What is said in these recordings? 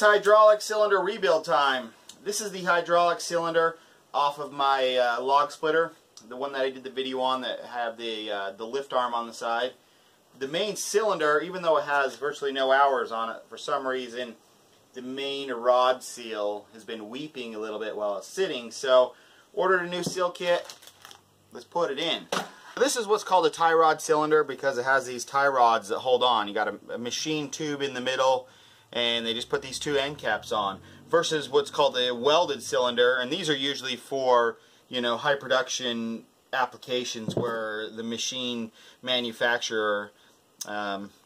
It's hydraulic cylinder rebuild time. This is the hydraulic cylinder off of my log splitter, the one that I did the video on that had the lift arm on the side. The main cylinder, even though it has virtually no hours on it, for some reason the main rod seal has been weeping a little bit while it's sitting, so ordered a new seal kit. Let's put it in. This is what's called a tie rod cylinder because it has these tie rods that hold on. You got a machine tube in the middle and they just put these two end caps on, versus what's called a welded cylinder, and these are usually for, you know, high production applications where the machine manufacturer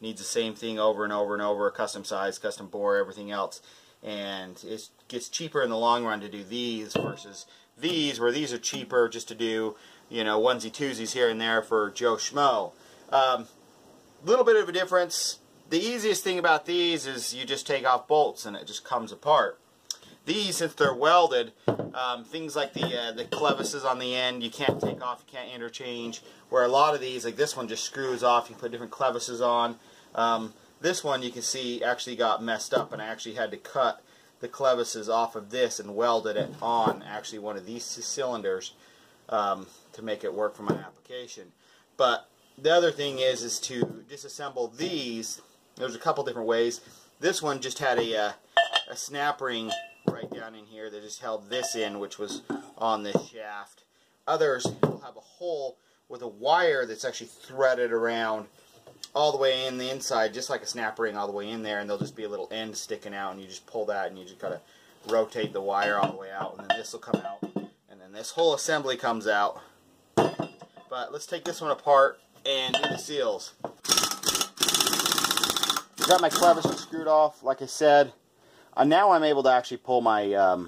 needs the same thing over and over and over, custom size, custom bore, everything else, and it gets cheaper in the long run to do these versus these, where these are cheaper just to do, you know, onesie twosies here and there for Joe Schmo. Little bit of a difference. The easiest thing about these is you just take off bolts and it just comes apart. These, since they're welded, things like the clevises on the end, you can't take off, you can't interchange, where a lot of these, like this one, just screws off. You put different clevises on. This one, you can see, actually got messed up, and I actually had to cut the clevises off of this and welded it on actually one of these cylinders to make it work for my application. But the other thing is to disassemble these. There's a couple different ways. This one just had a snap ring right down in here that just held this in, which was on this shaft. Others will have a hole with a wire that's actually threaded around all the way in the inside, just like a snap ring all the way in there, and there'll just be a little end sticking out, and you just pull that and you just gotta rotate the wire all the way out, and then this will come out, and then this whole assembly comes out. But let's take this one apart and do the seals. Got my clevis screwed off, like I said. Now I'm able to actually pull my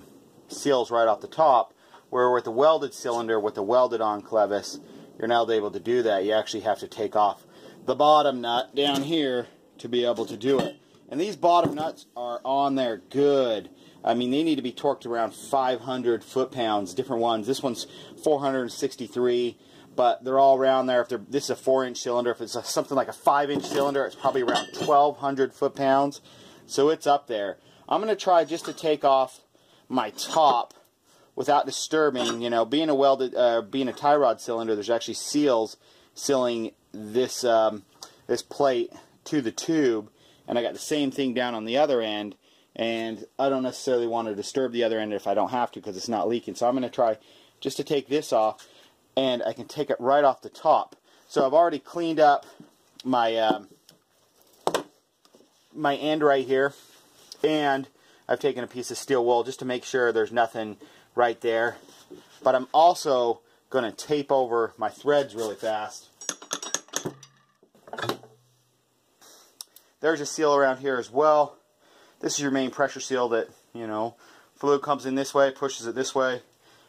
seals right off the top, where with the welded cylinder, with the welded on clevis, you're not able to do that. You actually have to take off the bottom nut down here to be able to do it. And these bottom nuts are on there good. I mean, they need to be torqued around 500 foot-pounds, different ones. This one's 463, but they're all around there. If they're, this is a 4-inch cylinder. If it's something like a 5-inch cylinder, it's probably around 1,200 foot-pounds. So it's up there. I'm going to try just to take off my top without disturbing, you know, being a welded, being a tie rod cylinder, there's actually seals sealing this, this plate to the tube, and I got the same thing down on the other end, and I don't necessarily want to disturb the other end if I don't have to because it's not leaking, so I'm going to try just to take this off, and I can take it right off the top. So I've already cleaned up my, my end right here. And I've taken a piece of steel wool just to make sure there's nothing right there. But I'm also going to tape over my threads really fast. There's a seal around here as well. This is your main pressure seal that, you know, fluid comes in this way, pushes it this way.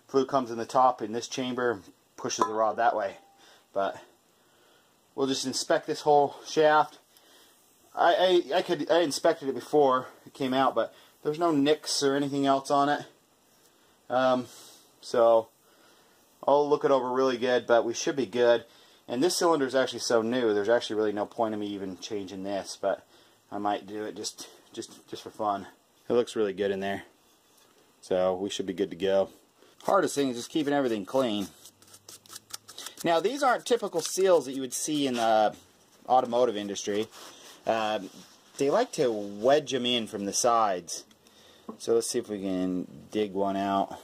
Fluid comes in the top in this chamber, pushes the rod that way. But we'll just inspect this whole shaft. I inspected it before it came out, but there's no nicks or anything else on it. So I'll look it over really good, but we should be good. And this cylinder is actually so new, there's actually really no point in me even changing this, but I might do it just for fun. It looks really good in there, so we should be good to go. Hardest thing is just keeping everything clean. Now, these aren't typical seals that you would see in the automotive industry. They like to wedge them in from the sides. So let's see if we can dig one out.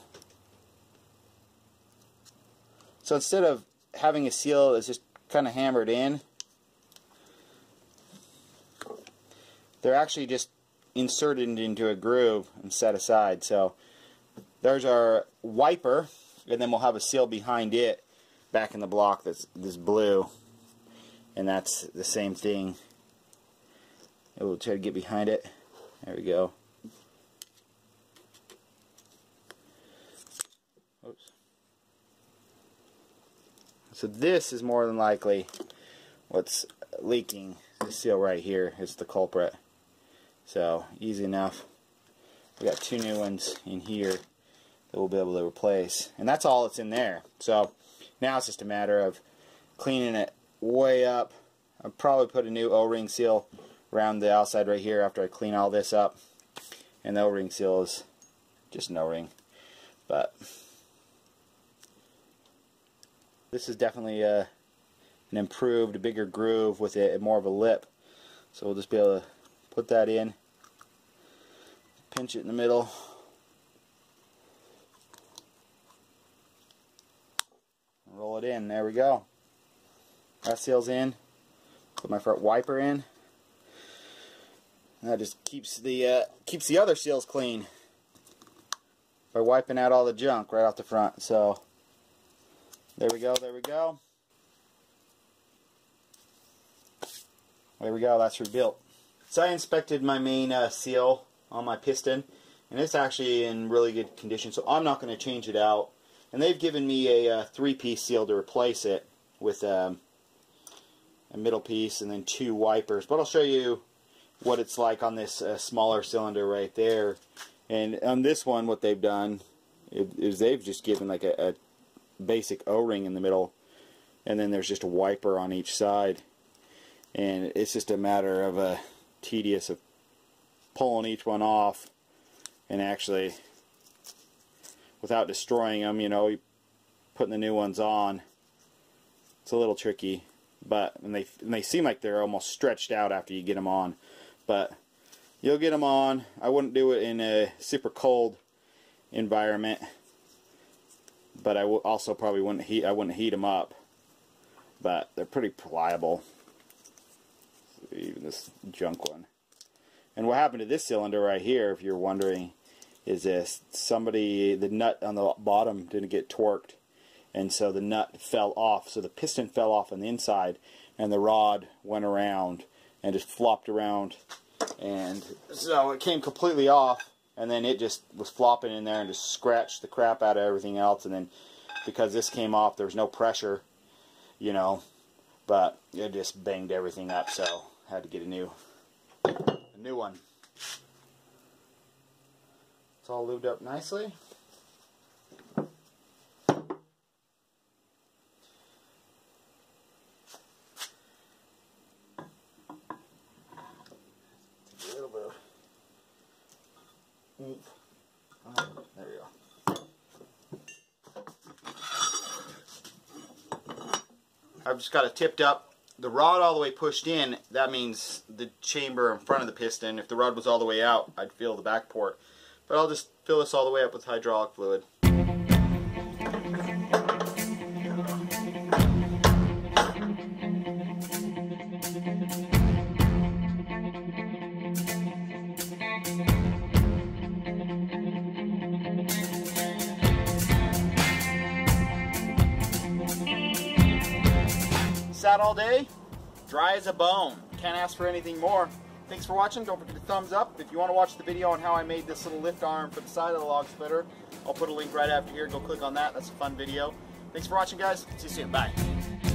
So instead of having a seal that's just kind of hammered in, they're actually just inserted into a groove and set aside. So there's our wiper, and then we'll have a seal behind it back in the block that's this blue. And that's the same thing. We'll try to get behind it. There we go. Oops. So this is more than likely what's leaking. This seal right here is the culprit. So easy enough. We got two new ones in here that we'll be able to replace. And that's all that's in there. So now it's just a matter of cleaning it way up. I'll probably put a new O-ring seal around the outside right here after I clean all this up, and no ring seals, just no ring. But this is definitely an improved, bigger groove with it, more of a lip. So we'll just be able to put that in, pinch it in the middle, roll it in. There we go. That seals in. Put my front wiper in. And that just keeps the other seals clean by wiping out all the junk right off the front. So there we go. There we go. There we go. That's rebuilt. So I inspected my main seal on my piston, and it's actually in really good condition. So I'm not going to change it out. And they've given me a three-piece seal to replace it with a middle piece and then two wipers. But I'll show you what it's like on this smaller cylinder right there. And on this one, what they've done is they've just given like a basic O-ring in the middle, and then there's just a wiper on each side. And it's just a matter of a tedious of pulling each one off, and actually without destroying them, you know, putting the new ones on. It's a little tricky, but and they seem like they're almost stretched out after you get them on, but you'll get them on. I wouldn't do it in a super cold environment, but I also probably wouldn't heat them up, but they're pretty pliable. Even this junk one. And what happened to this cylinder right here, if you're wondering, is this the nut on the bottom didn't get torqued, and so the nut fell off, so the piston fell off on the inside, and the rod went around and just flopped around, and so it came completely off, and then it just was flopping in there and just scratched the crap out of everything else. And then because this came off, there was no pressure, you know, but it just banged everything up, so I had to get a new one. It's all lubed up nicely. A little bit of oomph. Oh, there you go. I've just got it tipped up, the rod all the way pushed in. That means the chamber in front of the piston. If the rod was all the way out, I'd fill the back port. But I'll just fill this all the way up with hydraulic fluid. Sat all day, dry as a bone. Can't ask for anything more. Thanks for watching. Don't forget to thumbs up. If you want to watch the video on how I made this little lift arm for the side of the log splitter, I'll put a link right after here. Go click on that. That's a fun video. Thanks for watching, guys. See you soon. Bye.